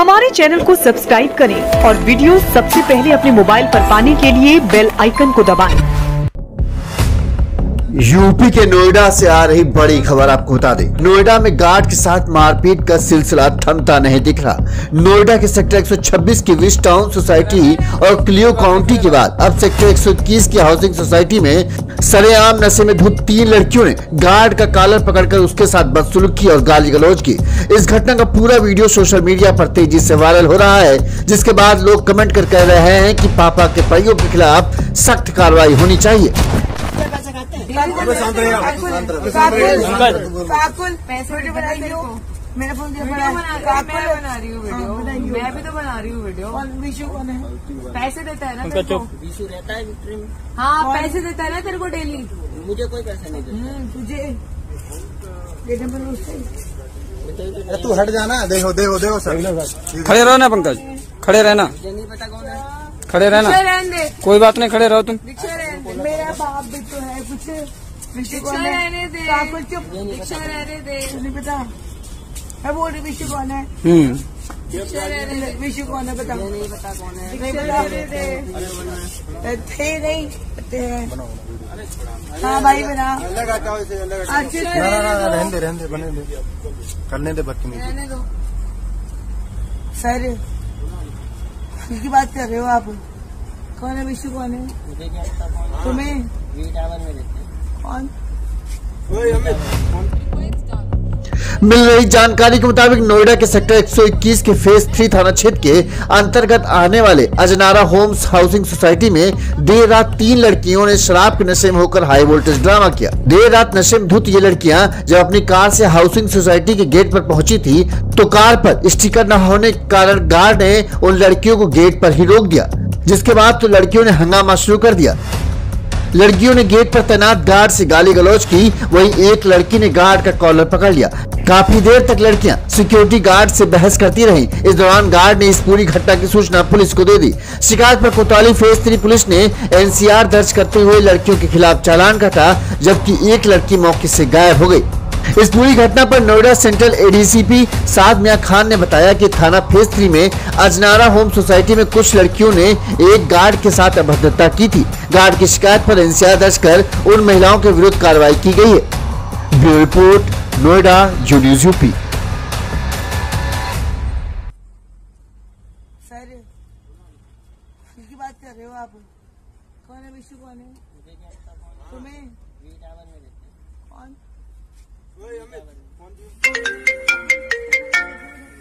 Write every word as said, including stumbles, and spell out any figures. हमारे चैनल को सब्सक्राइब करें और वीडियो सबसे पहले अपने मोबाइल पर पाने के लिए बेल आइकन को दबाएं। यूपी के नोएडा से आ रही बड़ी खबर आपको बता दें। नोएडा में गार्ड के साथ मारपीट का सिलसिला थमता नहीं दिख रहा। नोएडा के सेक्टर एक सौ छब्बीस की वेस्ट टाउन सोसाइटी और क्लियो काउंटी के बाद अब सेक्टर एक सौ इक्कीस की हाउसिंग सोसाइटी में सरेआम नशे में धूत तीन लड़कियों ने गार्ड का कॉलर पकड़कर उसके साथ बदसलूकी और गाली गलौज की। इस घटना का पूरा वीडियो सोशल मीडिया पर तेजी से वायरल हो रहा है, जिसके बाद लोग कमेंट कर कह रहे हैं कि पापा के परियों के खिलाफ सख्त कार्रवाई होनी चाहिए। मेरा फोन बना रही हूँ वीडियो, मैं भी तो बना रही हूँ वीडियो। विशु कौन है? पैसे देता है ना तेरे को? विशु रहता है विक्ट्री में। हाँ, पैसे देता है ना तेरे को डेली? मुझे कोई पैसा नहीं देता। तुझे तू हट जाना। देखो देखो देखो सर, खड़े रहो ना पंकज, खड़े रहना, खड़े रहना, कोई बात नहीं, खड़े रहो तुम। मेरा बाप भी तो है कुछ। रिक्शा रहने दे, रिक्शा रहने दे, नहीं पता है वो विशु कौन है। रिक्शा रहने दे, विशु कौन है बता। नहीं पता कौन है, थे नहीं थे। हाँ भाई बना, अच्छे रहने दे, रहने दे, बने दे, करने दे, रहने दो। सर की बात कर रहे हो आप? कौन है विशु कौन है? तुम्हें कौन? मिल रही जानकारी के मुताबिक नोएडा के सेक्टर एक सौ इक्कीस के फेज थ्री थाना क्षेत्र के अंतर्गत आने वाले अजनारा होम्स हाउसिंग सोसाइटी में देर रात तीन लड़कियों ने शराब के नशे में होकर हाई वोल्टेज ड्रामा किया। देर रात नशे में धुत ये लड़कियां जब अपनी कार से हाउसिंग सोसाइटी के गेट पर पहुंची थी तो कार पर स्टिकर न होने के कारण गार्ड ने उन लड़कियों को गेट पर ही रोक दिया, जिसके बाद तो लड़कियों ने हंगामा शुरू कर दिया। लड़कियों ने गेट पर तैनात गार्ड से गाली गलौज की, वहीं एक लड़की ने गार्ड का कॉलर पकड़ लिया। काफी देर तक लड़कियां सिक्योरिटी गार्ड से बहस करती रहीं। इस दौरान गार्ड ने इस पूरी घटना की सूचना पुलिस को दे दी। शिकायत पर कोतवाली फेज थ्री पुलिस ने एनसीआर दर्ज करते हुए लड़कियों के खिलाफ चालान काटा, जबकि एक लड़की मौके से गायब हो गयी। इस पूरी घटना पर नोएडा सेंट्रल एडीसीपी सादमिया खान ने बताया कि थाना फेज थ्री में अजनारा होम सोसाइटी में कुछ लड़कियों ने एक गार्ड के साथ अभद्रता की थी। गार्ड की शिकायत पर एनसीआर दर्ज कर उन महिलाओं के विरुद्ध कार्रवाई की गई है। Bureau report, Noida, U news UP. बात कर रहे हो आप? कौन है विशु कौन है? तुम्हें कौन?